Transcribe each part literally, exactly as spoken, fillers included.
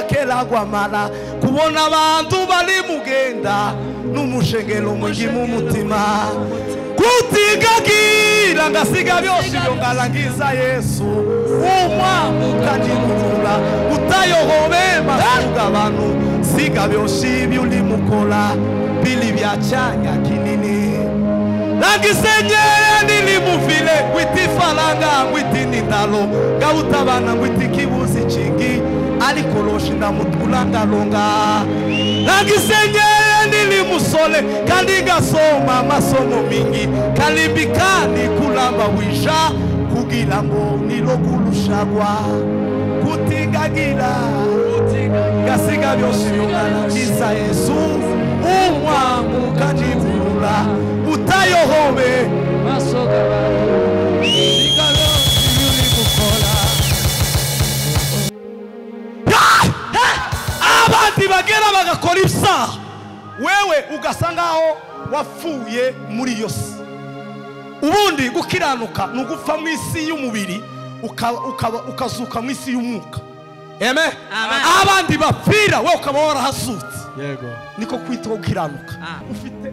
bakela gwa mana kubona abantu bari mugenda numushengero mugimu mutima kutigagira ngasiga byose byongalangiza Yesu umwa mukajimura utayogobema abantu siga byose byuli mukola bili byachanya kinini langisenyera nilimuvile kwitifalanga kwitinitalo gautabana kwitikibuzi chingi alikoloshi ndamutulanda longa langisenyera nilimusole kandigasoma masomo mingi kalibikani kulamba wisha kugira ngo nilogulushagwa kutigagila gasiga byose byongalangiza Yesu umwa mukajivula utayohobe masoga sigalo yuli mukola abandi bagera bagakora ibisa wewe ugasangaho wafuye muri yose ubundi gukiranuka nugufa mu isi y'umubiri ukazuka mu isi y'umwuka amen abandi bapfira wewe ukaba warahasutse yego niko kwitwa gukiranuka ufite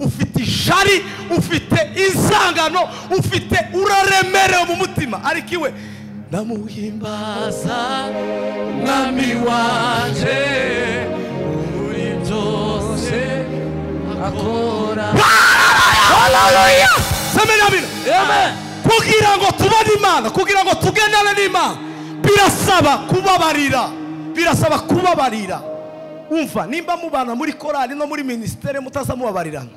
ufite ishari ufite insangano ufite uraremere mu mutima ariko iwe ndamuhimbaza mwami wanje muri byose akora haleluya semena bino amen kugira ngo tubane imana kugira ngo tugendane n'imana birasaba kubabarira birasaba kubabarira umva nimba mubana muri korali no muri ministere mutaza mubabarirana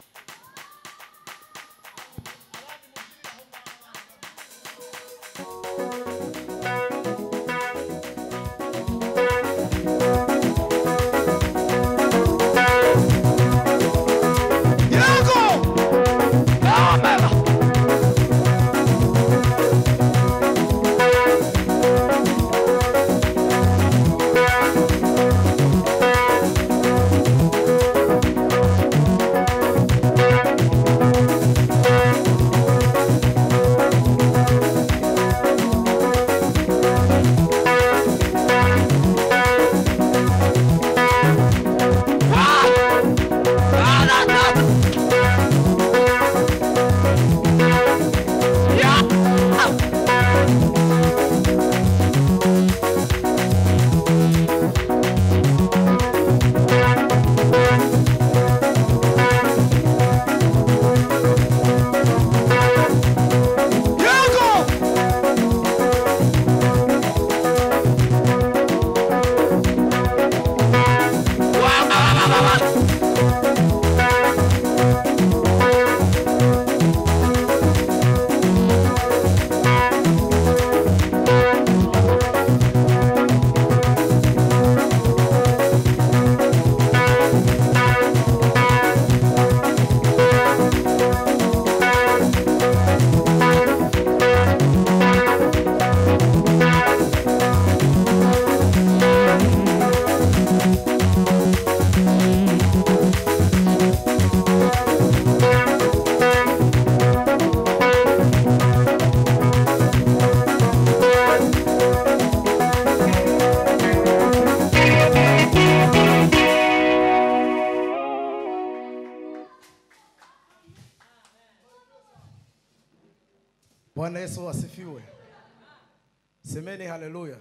Haleluya.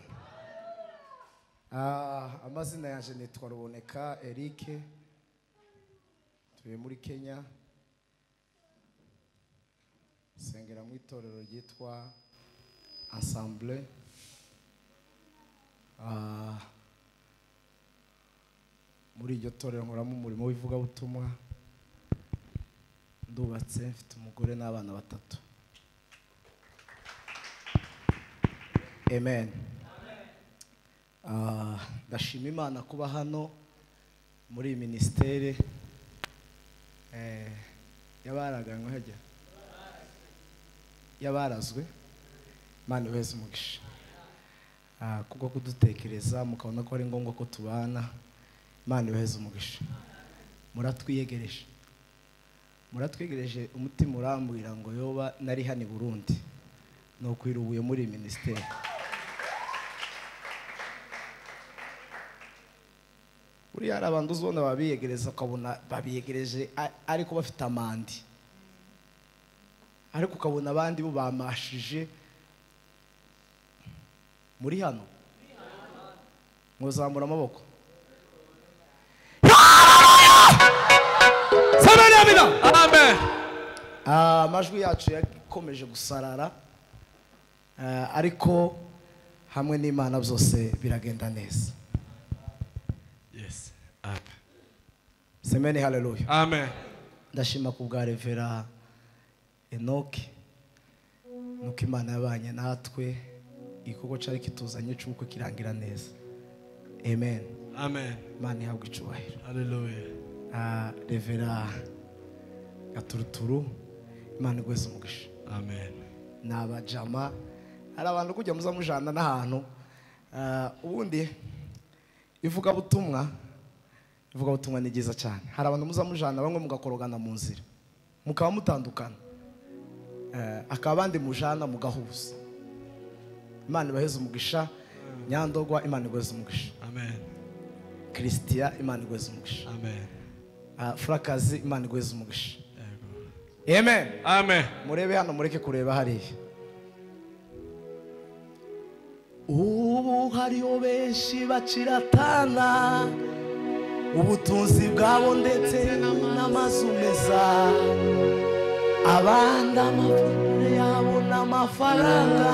Ah, amazina yanje nitwa Ruboneka Eric. Tuye muri Kenya. Sengera mu itorero ryitwa Assemblée. Ah. Muri iryo torero nkora mu murimo wivuga butumwa. Ndubatse mfite umugore n'abana batatu. Amen. Ah, ndashima Imana kuba hano muri ministere eh yabaraganywe hajya yabarazwe Imana wese umugisha ah kuko kudutekereza mukabona ko ari ngombwa ko tubana Imana wese umugisha muratwiyegereje muratwiyegereje umutima urambwira ngo yoba nari hani Burundi no kwirubuye muri ministere buriya hari abantu uzona babiyegereza ukabona babiyegereje ariko bafite amandi ariko ukabona abandi bo bamashije muri hano muzamura amaboko amen. Amajwi yacu yakomeje gusarara ariko hamwe n'Imana byose biragenda neza. Yes. Amen. Semeni haleluya. Amen. Ndashima kubwa Reverend Enoch nuko Imana yabanye natwe ikogo cyari kituzanye cy'uko kirangira neza. Amen. Amen. Imana ihabwe icyubahiro. Haleluya. Ah Reverend Gaturuturu Imana igweze umugisha. Amen. Nabajama hari abantu kujya muza mujana nahantu ubundi ivuga butumwa ivuga butumwa ni giza cyane hari abantu muza mujana bamwe mugakorogana mu nzira mukaba mutandukana akabandi mujana mugahuza Imana ibaheze umugisha Nyandogwa Imana igweze umugisha amen Christian Imana igweze umugisha amen Frakazi Imana igweze umugisha amen amen murebe hano mureke kureba hariya ubu hariyo benshi baciratana ubutunzi bwabo ndetse n'amazu meza abandi amavure yabo n'amafaranga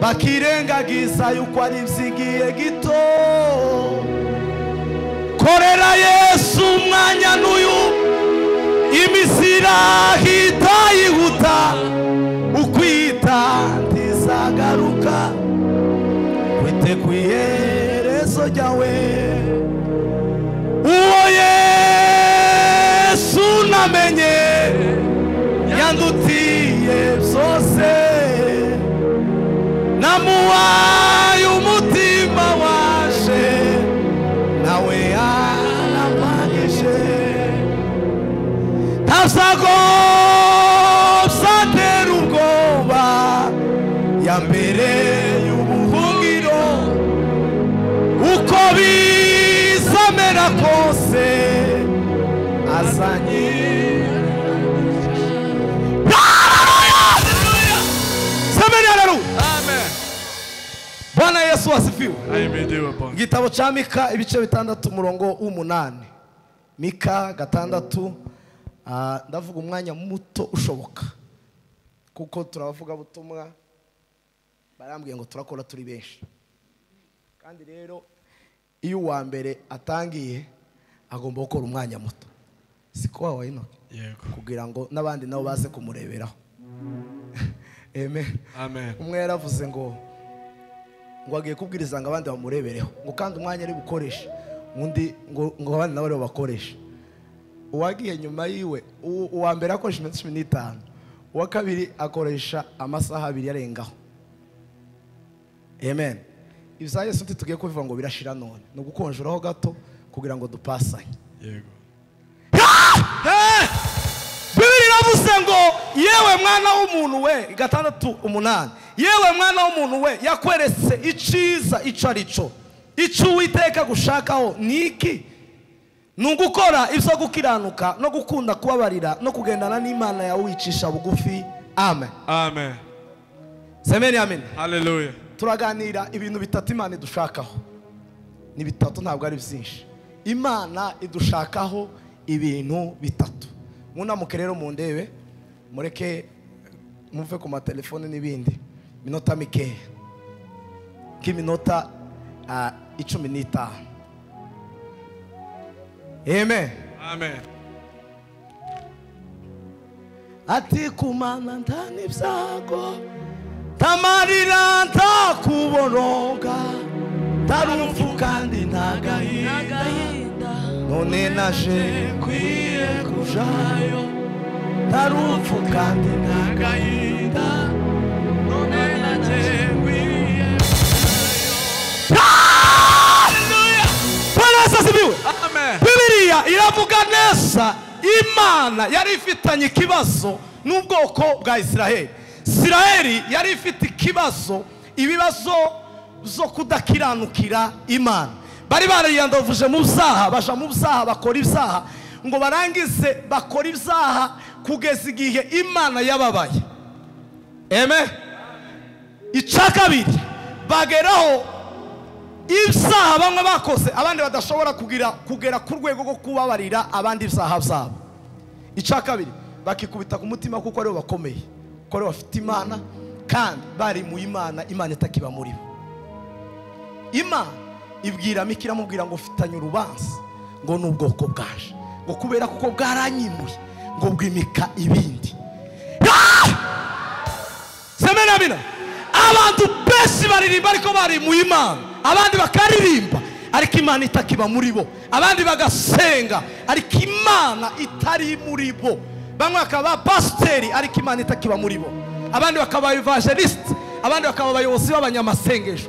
bakirengagiza yuko ari ibyigiye gito korera Yesu umwanya n'uyu imisira hita yihuta ukwita Garuka wite kuyerezo jawe uwo Yesu namenye yandutiye byose namuwaye umutima washe nawe arampagishe tasago yambere y'ubuhungiro uko bizamera kose azanye amen Bwana Yesu asifiwe igitabo cya Mika ibice bitandatu murongo w'umunani Mika gatandatu ndavuga umwanya muto ushoboka kuko turavuga butumwa barambwiye ngo turakora turi benshi kandi rero iyo uwa mbere atangiye agomba gukora umwanya muto siko wawe inoke yego kugira ngo nabandi nabo baze kumureberaho amen amen umwe yaravuze ngo ngo agiye kubwiriza ngo abandi bamurebereho ngo kandi umwanya ari bukoresha undi ngo ngo abandi nabo bakoresha uwagiye nyuma yiwe uwa mbere akoresha iminsi cumi n'itanu uwa kabiri akoresha amasaha abiri yarengaho amen ibya Yesu tugiye kuvuga ngo birashira none no gukonjoraho gato kugira ngo dupasanye yego Bibiri iravuze ngo yewe mwana w'umuntu we gatandatu umunani yewe mwana w'umuntu we yakweretse iciza icarico icu witeka gushakaho niki nungukora ibyo gukiranuka no gukunda kubabarira no kugendana n'Imana ya wicisha bugufi amen amen semeni amen haleluya turaganira ibintu bitatu Imana idushakaho ni bitatu ntabwo ari byinshi Imana idushakaho ibintu bitatu munamuke rero mu ndebe mureke muve ku matelefone n'ibindi minota mike k'iminota icumi n'itanu amen amen ati kumana ndani byago tamarira ntakuboroga tarumfu kandi ntagahinda none naje kwiye kujayo tarumfu kandi ntagahinda none naje kwiye kujayo Bibiliya iravuga neza Imana yari ifitanye ikibazo n'ubwoko bwa Isiraheli Isiraheli yari ifite ikibazo ibibazo zo kudakiranukira Imana bari bariyandovuje mu byaha basha mu byaha bakora ibyaha ngo barangise bakora ibyaha kugeza igihe Imana yababaye. Amen. Icakabiri bageraho ibyaha bamwe bakose abandi badashobora kugira kugera ku rwego rwo kubabarira abandi ibyaha byabo. Icakabiri bakikubita ku mutima kuko aribo bakomeye kuko aribo bafite Imana kandi bari mu Imana Imana itakiba muri bo. Imana ibwira mikira mubwira ngo ufitanye urubanza ngo nubwoko bwaje ngo kubera kuko bwaranyimuye ngo bwimika ibindi. Semena bina abantu besi baririmba ariko bari mu Imana abandi bakaririmba ariko Imana itakiba muri bo abandi bagasenga ariko Imana itari muri bo bamwe akaba pasteri ariko Imana itakiba muri bo abandi bakaba evangelist abandi bakaba bayobozi b'abanyamasengesho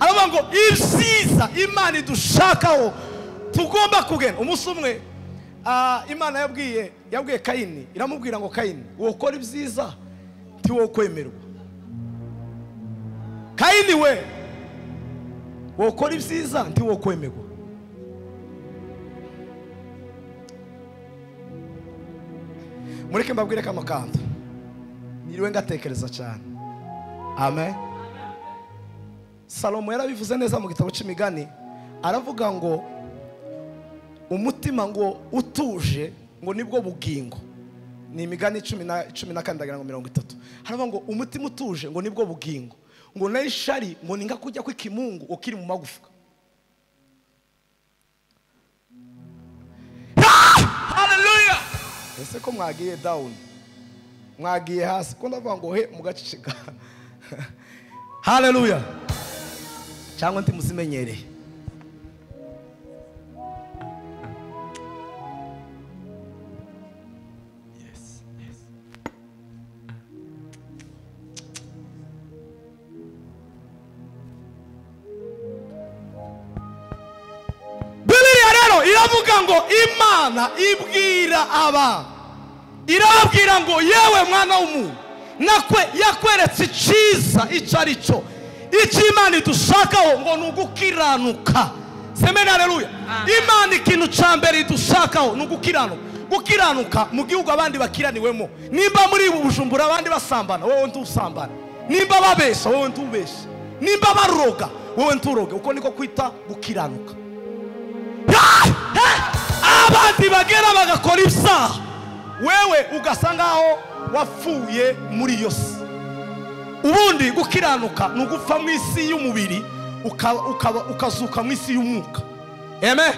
Aravuga ngo ibyiza Imana idushakaho tugomba kugenda. Umunsi umwe uh, Imana yabwiye yabwiye Kayini iramubwira ngo Kayini wokora ibyiza ti wokwemerwa. Kayini we wokora ibyiza ti wokwemerwa. Mureke mbabwire kamakanda niriwe ngatekereza cyane. Amen. Salomo yarabivuze neza mu gitabo cy'imigani aravuga ngo umutima ngo utuje ngo nibwo bugingo. Ni imigani cumi na kane ndagira ngo mirongo itatu. Haravuga ngo umutima utuje ngo nibwo bugingo ngo nayishari ngo ninga kujya kwikimungu ukiri mu magufuka. Hallelujah. Ese ko mwagiye down mwagiye hasi ko ndavuga ngo he mugacicika. Hallelujah. Cyangwa nti musimenyereye yes yes Bibiliya rero iravuga ngo Imana ibwira aba irabwira ngo yewe mwana w'umuntu nakwe yakweretse icyiza icarico ichimani dushakaho ngo nugukiranuka. Semena haleluya. Imana ikintu cyambere dushakaho nugukiranuka. Gukiranuka mu gihugu abandi bakiraniwemo. Nimba muri ubujumbura abandi basambana wowe ntusambana. Nimba babesha wowe ntubesha. Nimba baroga wowe nturoge. Uko niko kwita gukiranuka. Abandi bagera bagakora ibyaha wewe ugasangaho wafuye muri yose. Ubundi gukiranuka nugufa mu isi y'umubiri ukazuka mu isi y'umwuka. Amen.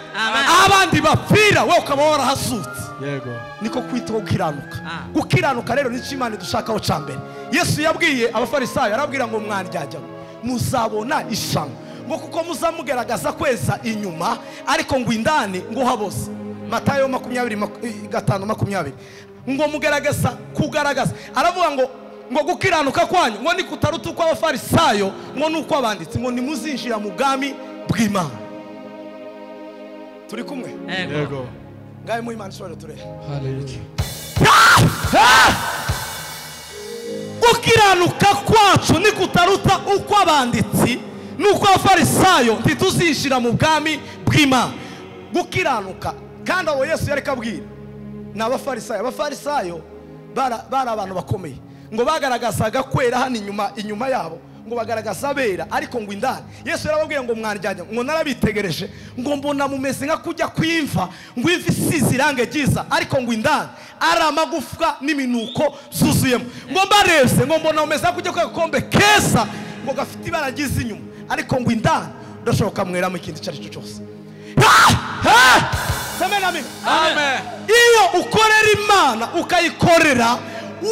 Abandi bapfira we ukaba warahasutse. Yego niko kwita gukiranuka. Gukiranuka rero ni cy'Imana dushakaho cyambere. Yesu yabwiye abafarisayo arabwira ngo mwandyajya muzabona ishyano ngo kuko muzamugeragaza kweza inyuma ariko ngo indani ngo habose. Matayo makumyabiri gatanu makumyabiri ngo mugerageza kugaragaza aravuga ngo ngo gukiranuka kwanyu ngo nikutaruta kwa abafarisayo ngo nuko abanditsi ngo nimuzinjira mu bwami bw'Imana. Turi kumwe? Yego. Ngaye mu Imana shora ture. Haleluya. Gukiranuka kwacu nikutaruta uko abanditsi nuko abafarisayo ntituzinjira mu bwami bw'Imana. Gukiranuka kandi abo Yesu yari kabwira n'abafarisayo abafarisayo bara bara abantu bakomeye ngo bagaragazaga kwera hano inyuma inyuma yabo ngo bagaragaza bera ariko ngo indani Yesu yarababwiye ngo mwandyajya ngo narabitegereje ngo mbona mumeze nka kujya kwimva ngo imva isize irange ryiza ariko ngo indani ari amagufwa n'iminuko zuzuyemo ngo mbarese ngo mbona mumeze nka kujya kwagakombe keza ngo gafite ibara ryiza inyuma ariko ngo indani ndashoka mwera mu kintu cyari cyo cyose. Amen. Amen. Iyo ukorera Imana ukayikorera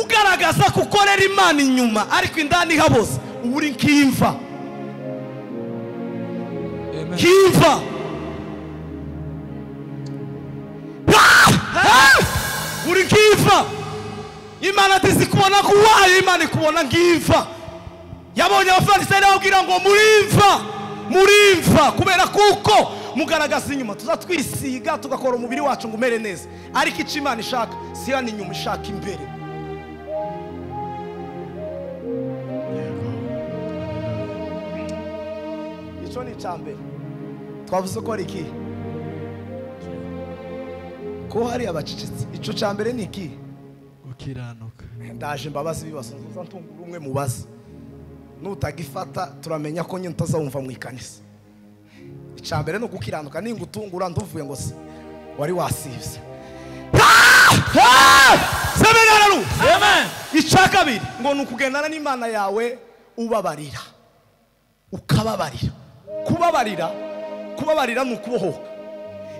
ugaragaza kukorera Imana inyuma ariko indani habose uri kimva kimva uri ngiva imana ati sikubona kuwaye imana ikubona ngiva yabonye abafariseri ababwira ngo murimva murimva kubera kuko mugaragaza inyuma tuzatwisiga tugakora umubiri wacu ngo umere neza ariko icyo imana ishaka si ya ninyuma ishaka imbere icyo ni cyambere twavuze ko ari iki ko hari abacicitse icyo cyambere ni iki gukiranuka ndaje mbabaza ibibazo nzoza ntungura umwe mubaza nutagifata turamenya ko nyine utazawumva mu ikanisa icyambere no gukiranuka ninga utungura nduvuye ngo se wari wasivye sebeneraru amen icyakabiri ngo nukugendana n'Imana yawe ubabarira ukababarira kubabarira kubabarira nukubohoka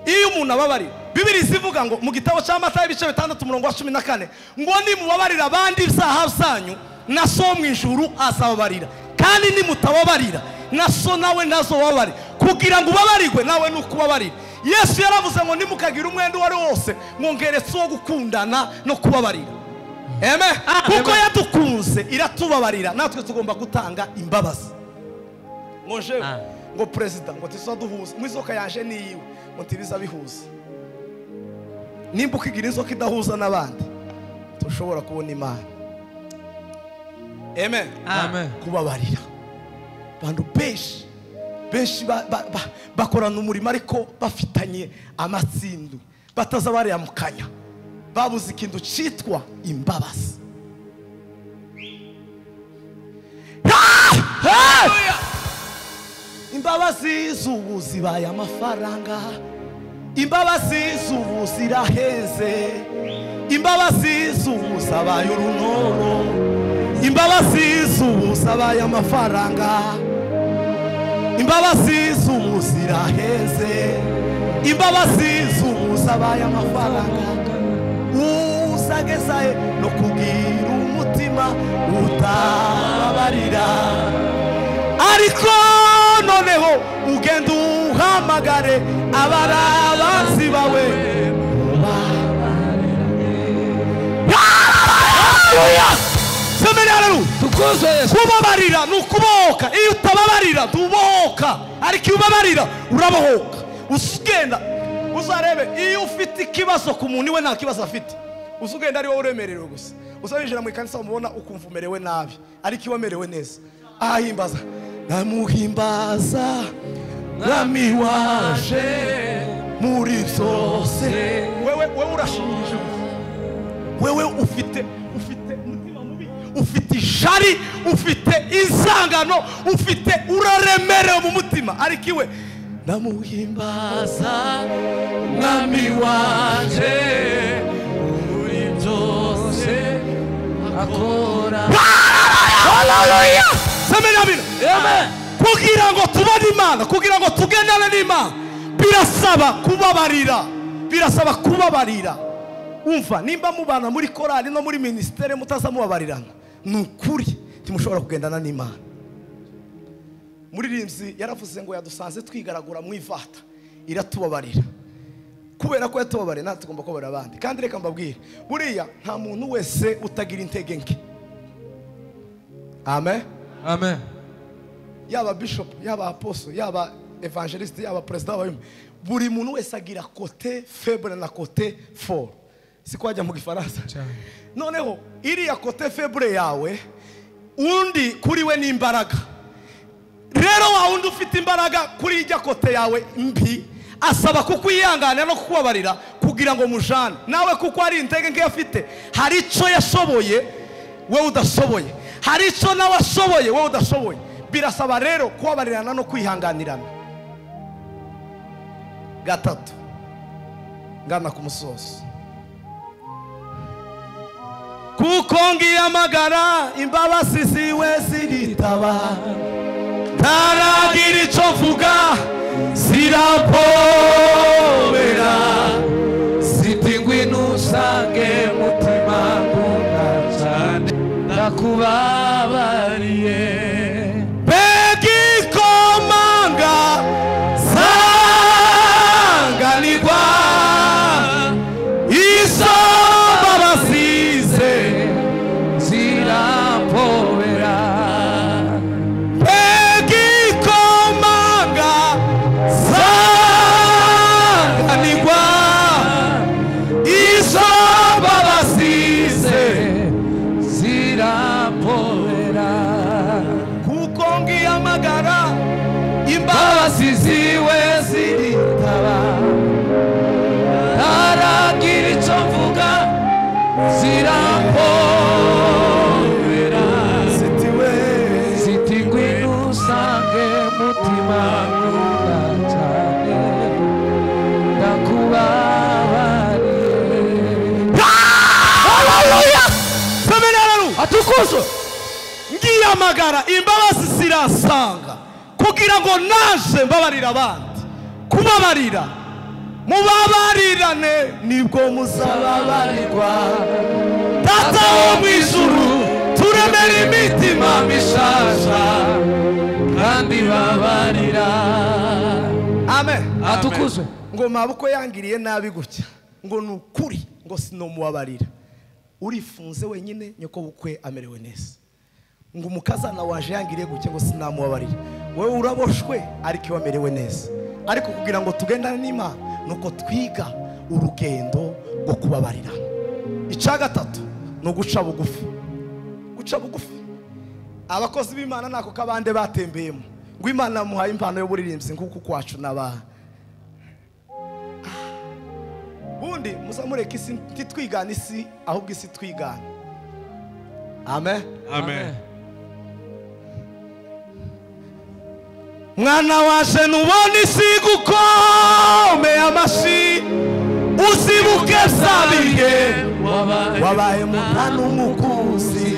iyo umuntu ababarira bibiri zivuga ngo mu gitabo cya Matayo ibice bitandatu umurongo wa cumi na kane ngo nimubabarira abandi ibyaha byanyu naso mu ijuru asababarira kandi nimutababarira naso nawe nazo wabari kugira ngo ubabarigwe nawe nukubabarira Yesu yaravuze ngo nimukagira umwenda wari wose ngo ngeretse wo gukundana no kubabarira amen kuko yadukunze iratubabarira natwe tugomba gutanga imbabazi ngo je ngo president ngo tiso duhuze mwizoka yaje niwe ngo tibiza bihuze nimba ukigira inzoka idahuza nabandi tushobora kubona imana amen amen kubabarira bandu beshi beshi bakorana umurimo ariko bafitanye amatsindu batazabariya mukanya babuze ikintu citwa imbabazi imbabazi zubuzi baya amafaranga imbabazi zubuzi raheze imbabazi zubuza bayo runoro imbabazi z'ubusaba y'amafaranga imbabazi z'ubuziraheze imbabazi z'ubusaba y'amafaranga usagezeye no kugira umutima utababarira ariko noneho ugenda uhamagare abarabazi bawe babarira Semeneraru tukoze Yesu kubabarira nukubohoka iyo utababarira tubohoka ariko ubabarira urabohoka usugenda uzarebe iyo ufite ikibazo ku muntu we nta kibazo afite usugenda ari wowe uremerewe gusa usabinjira mu ikanisa umubona ukumvumerewe nabi ariko iwamerewe neza ahimbaza namuhimbaza nami waje muri byose wewe wewe urashije wewe ufite ufite ufite shari ufite insangano ufite uraremere mu mutima ariko iwe namuhimbaza nami waje muri byose akora haleluya amen amen kugira ngo tubane Imana kugira ngo tugendane n'Imana birasaba kubabarira birasaba kubabarira umva nimba mubana muri korali no muri ministere mutazamubabarirana nukuri timushobora kugendana n'Imana muri rimzi yaravuze ngo yadusanze twigaragura mu ivata iratubabarira kubera ko yatubabarira natwe tugomba kubabarira abandi kandi reka mbabwire buriya nta muntu wese utagira intege nke amen amen yaba bishop yaba apostle yaba evangelist yaba president wa buri muntu wese agira côté faible na côté fort siko ajya mu gifaransa noneho iri ya côté faible yawe undi kuri we ni imbaraga rero wa undi ufite imbaraga kuri ijya côté yawe mbi asaba kukwihangana no kukubabarira kugira ngo mujane nawe kuko ari intege nke afite hari ico yashoboye wewe udashoboye hari ico nawe ashoboye wewe udashoboye birasaba rero kubabarirana no kwihanganirana gatatu ngana ku musozo kukongi ya magara imbawa sisi wesiritawa taragiri chofuga sirapobera sitingwi nusange mutima kunachane nakubabarie peki komanga sanga ligwa amagara imbabazi zirasanga kugira ngo naje mbabarira abandi kubabarira mubabarirane nibwo muzababarirwa tata wo mu ijuru turemera imitima mishasha kandi babarira amen atukuzwe ngo maboko yangiriye nabi gutya ngo nukuri ngo sinomubabarira urifunze wenyine nyoko bukwe amerewe neza ngo mukazana waje yangiriye guke ngo sinamubabarira wewe uraboshwe ariko wamerewe neza ariko kugira ngo tugendane n'Imana nuko twiga urugendo rwo kubabarira icya gatatu no guca bugufi guca bugufi abakozi b'Imana nako kabande batembeyemo ngo Imana muhaye impano yo buririmbyi kuko kwacu naba bundi muzamureka isi ntitwigana isi ahubwo isi twigana amen amen mwana waje nubona isi gukome amashi uzibuke zabiye wabaye mutana umukuzi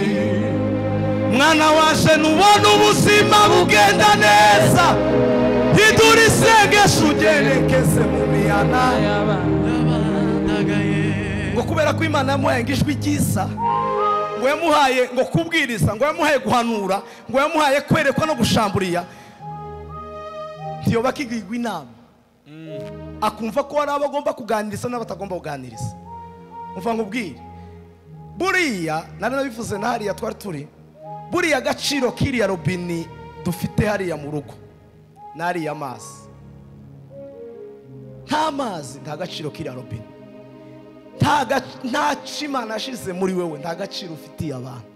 mwana waje nubona ubuzima bugenda neza hidura isengesho ugerekeze mu miyana ngo kubera ko Imana yamuhaye ijwi ryiza ngo yamuhaye ngo kubwiriza ngo yamuhaye guhanura ngo yamuhaye kwerekwa no gushamburiya ntiyoba kigirwa inama akumva ko hari abagomba kuganiriza n'abatagomba kuganiriza umva ngo ubwire buriya nari nabivuze na hariya twari turi buriya agaciro k'iriya robini dufite hariya mu rugo n'ariya amazi nta mazi nta gaciro k'iriya robini nta cy'Imana yashyize muri wewe nta gaciro ufitiye abantu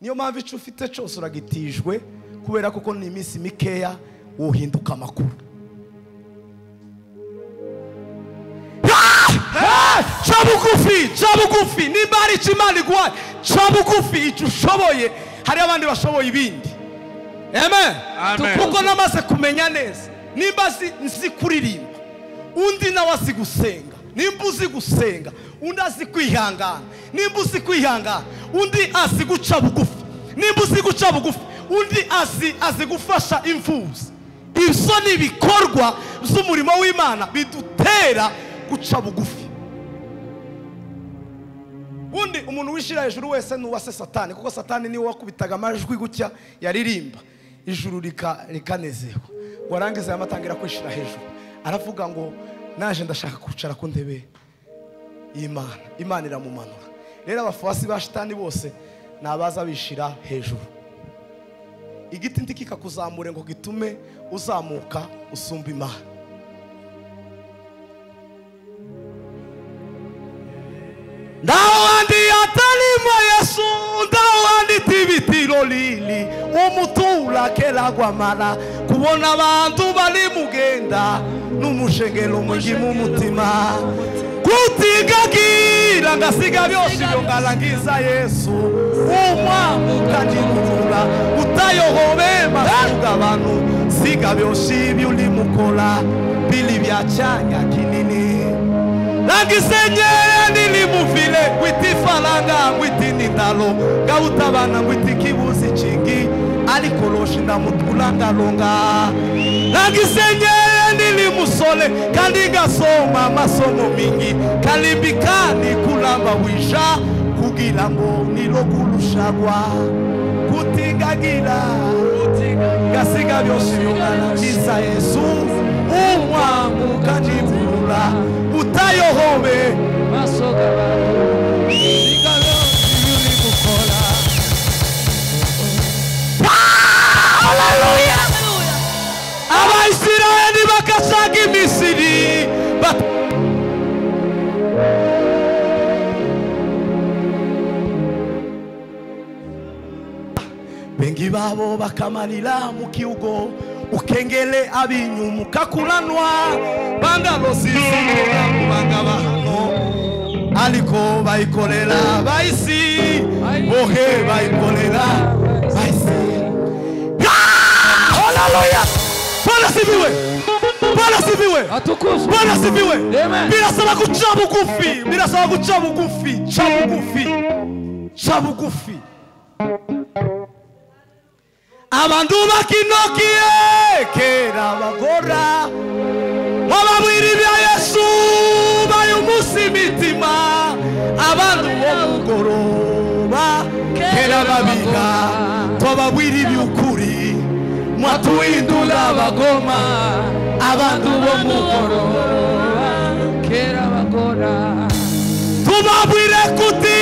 niyo mpamvu icyo ufite cyose uragitijwe kubera kuko ni iminsi mikeya uhinduka amakuru ca bugufi ca bugufi nimba ari icyo Imana iguhaye ca bugufi icyo ushoboye hari abandi bashoboye ibindi amen kuko namaze kumenya neza nimba nzi kuririmba undi nawe azi gusenga nimba uzi gusenga undi azi kwihangana nimba uzi kwihangana undi azi guca bugufi nimba uzi guca bugufi undi azi azi gufasha imfuzi ibyo ni ibikorwa by'umurimo w'Imana bidutera guca bugufi undi umuntu wishyira hejuru wese n'uwase Satani kuko Satani niwe wakubitaga amajwi gutya yaririmba ijuru rikanezerwa warangiza yamatangira kwishyira hejuru aravuga ngo naje ndashaka kucara ku ntebe y'Imana Imana iramumanura rero abafuasi ba Satani bose nabaza bishira hejuru igiti ndikika kuzamure ngo gitume uzamuka usumba Imana ndaho andi atalimo Yesu ndaho andi tibitiro lili umutura kelagwa mara kubona abantu bari mugenda numushengero umugi mu mutima kutigagira ngasiga byose yongarangiza Yesu umwamukandi mutula utayohobe masuga abantu siga byose byuli mukola bili byacanya kinini nagisenyere ndili mufile kwitifalanga kwitinitalo gautabana kwitikibuzi chingi aliko loshinda mutulanga longa nagisenyere ndili musole kandi gasoma masomo mingi kalimbikani kulamba wisha kugira ngo nilokurushagwa kutingagira gasiga byose yongarangiza Yesu umwamukandi mutula utayohobe masoga bari Sagi misiri bat bengi babo bakamalira mukiugo ukengele abinyumu kakulanwa bandalo sisira bangabano aliko bayikorera bayisi bohe bayikorera bayisi haleluya polasibiwe Bwana sifiwe. Atukuzwe. Bwana sifiwe. Birasaba guca bugufi. Birasaba guca bugufi. Cha bugufi. Cha bugufi. abantu bakinokiye kera bagora bababwira ibya Yesu bayumusibitima abantu bo mugoroba kera babiga twababwira ibyukuri mwatuindula bagoma abantu bo mugoroba kera bagora tubabwira kuti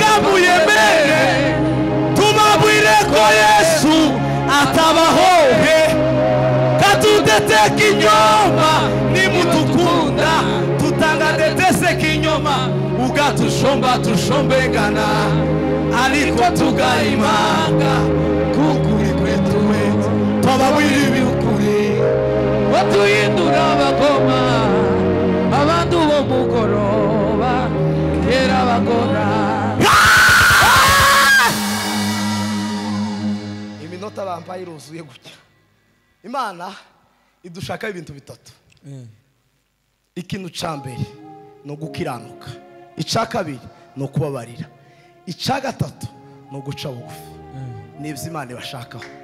kabuye mere tubabwira ko Yesu atabahohe katudete kinyoma nimutukunda tutangadetese kinyoma ugatushomba tushombegana ariko tugayimanga kukuri kwetu wetu twababwira ibukuri batuhindura abagoma abantu bo mugoroba kera bagora iminota bambaye iruzuye gutya Imana idushaka ibintu bitatu ikintu cyambere no gukiranuka ica kabiri no kubabarira ica gatatu no guca bugufi nibyo Imana ibashakaho.